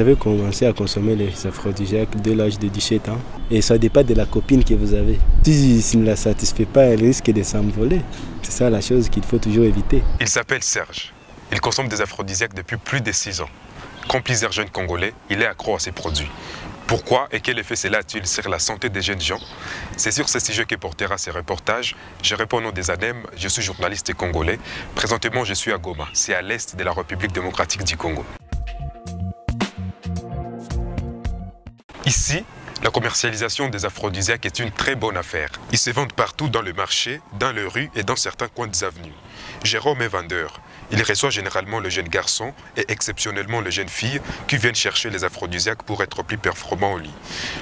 J'avais commencé à consommer les aphrodisiaques dès l'âge de 17 ans. Et ça dépend de la copine que vous avez. Si ne la satisfait pas, elle risque de s'envoler. C'est ça la chose qu'il faut toujours éviter. Il s'appelle Serge. Il consomme des aphrodisiaques depuis plus de 6 ans. Comme plusieurs jeunes Congolais, il est accro à ces produits. Pourquoi et quel effet cela a-t-il sur la santé des jeunes gens? C'est sur ce sujet que portera ces reportages. Je réponds au nom des Zanem, je suis journaliste congolais. Présentement, je suis à Goma, c'est à l'est de la République démocratique du Congo. Ici, la commercialisation des aphrodisiaques est une très bonne affaire. Ils se vendent partout dans le marché, dans les rues et dans certains coins des avenues. Jérôme est vendeur. Il reçoit généralement le jeune garçon et exceptionnellement les jeunes filles qui viennent chercher les aphrodisiaques pour être plus performants au lit.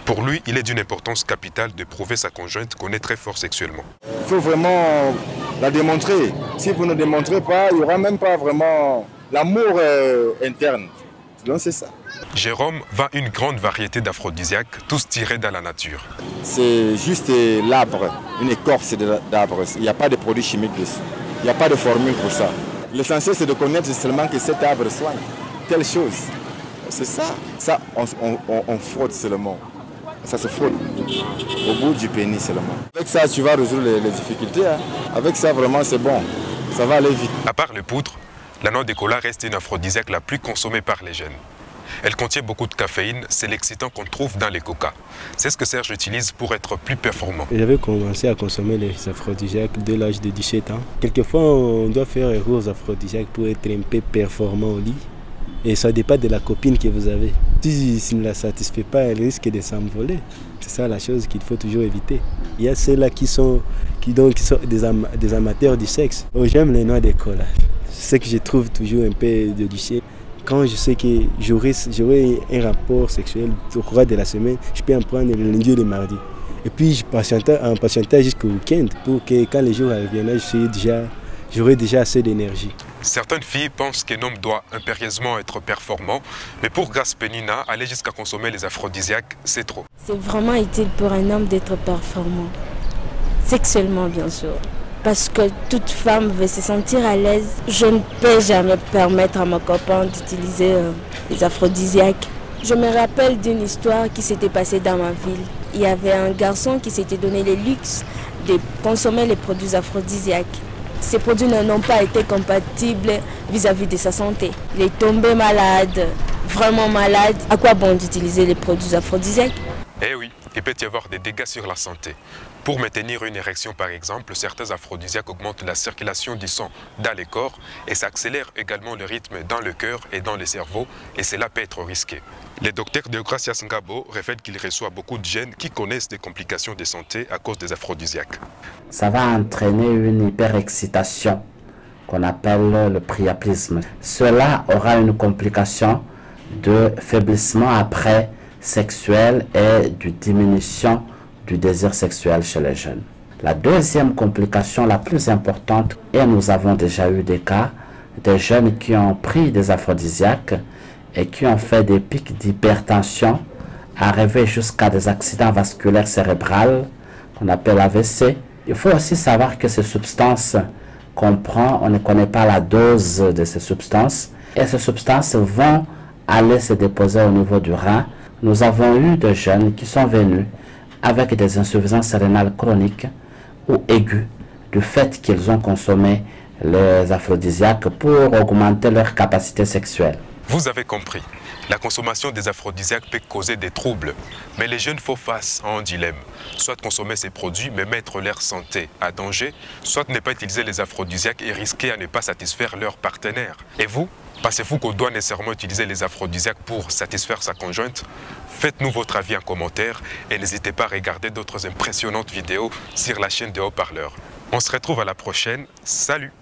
Pour lui, il est d'une importance capitale de prouver sa conjointe qu'on est très fort sexuellement. Il faut vraiment la démontrer. Si vous ne démontrez pas, il n'y aura même pas vraiment l'amour interne. Donc c'est ça. Jérôme vend une grande variété d'aphrodisiaques, tous tirés dans la nature. C'est juste l'arbre, une écorce d'arbre. Il n'y a pas de produits chimiques dessus. Il n'y a pas de formule pour ça. L'essentiel, c'est de connaître seulement que cet arbre soigne telle chose. C'est ça. Ça, on frotte seulement. Ça se frotte au bout du pénis seulement. Avec ça, tu vas résoudre les difficultés. Hein. Avec ça, vraiment, c'est bon. Ça va aller vite. À part le poudre, la noix de cola reste une aphrodisiaque la plus consommée par les jeunes. Elle contient beaucoup de caféine, c'est l'excitant qu'on trouve dans les coca. C'est ce que Serge utilise pour être plus performant. J'avais commencé à consommer les aphrodisiaques dès l'âge de 17 ans. Quelquefois, on doit faire recours aux aphrodisiaques pour être un peu performant au lit. Et ça dépend de la copine que vous avez. Si ne la satisfait pas, elle risque de s'envoler. C'est ça la chose qu'il faut toujours éviter. Il y a ceux-là qui sont des amateurs du sexe. Oh, j'aime les noix de cola. C'est ce que je trouve toujours un peu de cliché. Quand je sais que j'aurai un rapport sexuel au cours de la semaine, je peux en prendre le lundi et le mardi. Et puis je patientais jusqu'au week-end pour que quand les jours reviennent, j'aurai déjà assez d'énergie. Certaines filles pensent qu'un homme doit impérieusement être performant, mais pour Graspenina, aller jusqu'à consommer les aphrodisiaques, c'est trop. C'est vraiment utile pour un homme d'être performant, sexuellement bien sûr. Parce que toute femme veut se sentir à l'aise. Je ne peux jamais permettre à mon copain d'utiliser les aphrodisiaques. Je me rappelle d'une histoire qui s'était passée dans ma ville. Il y avait un garçon qui s'était donné le luxe de consommer les produits aphrodisiaques. Ces produits n'ont pas été compatibles vis-à-vis de sa santé. Il est tombé malade, vraiment malade. À quoi bon d'utiliser les produits aphrodisiaques? Eh oui, il peut y avoir des dégâts sur la santé. Pour maintenir une érection par exemple, certains aphrodisiaques augmentent la circulation du sang dans les corps et ça accélère également le rythme dans le cœur et dans le cerveau et cela peut être risqué. Le docteur Deogracias Ngabo révèle qu'il reçoit beaucoup de jeunes qui connaissent des complications de santé à cause des aphrodisiaques. Ça va entraîner une hyperexcitation qu'on appelle le priapisme. Cela aura une complication de faiblissement après sexuel et de diminution du désir sexuel chez les jeunes. La deuxième complication la plus importante, et nous avons déjà eu des cas, des jeunes qui ont pris des aphrodisiaques et qui ont fait des pics d'hypertension, arrivés jusqu'à des accidents vasculaires cérébraux, qu'on appelle AVC. Il faut aussi savoir que ces substances qu'on prend, on ne connaît pas la dose de ces substances, et ces substances vont aller se déposer au niveau du rein. Nous avons eu des jeunes qui sont venus avec des insuffisances rénales chroniques ou aiguës du fait qu'ils ont consommé les aphrodisiaques pour augmenter leur capacité sexuelle. Vous avez compris, la consommation des aphrodisiaques peut causer des troubles, mais les jeunes font face à un dilemme. Soit consommer ces produits mais mettre leur santé à danger, soit ne pas utiliser les aphrodisiaques et risquer à ne pas satisfaire leur partenaire. Et vous ? Pensez-vous qu'on doit nécessairement utiliser les aphrodisiaques pour satisfaire sa conjointe? Faites-nous votre avis en commentaire et n'hésitez pas à regarder d'autres impressionnantes vidéos sur la chaîne des Haut-Parleurs. On se retrouve à la prochaine. Salut!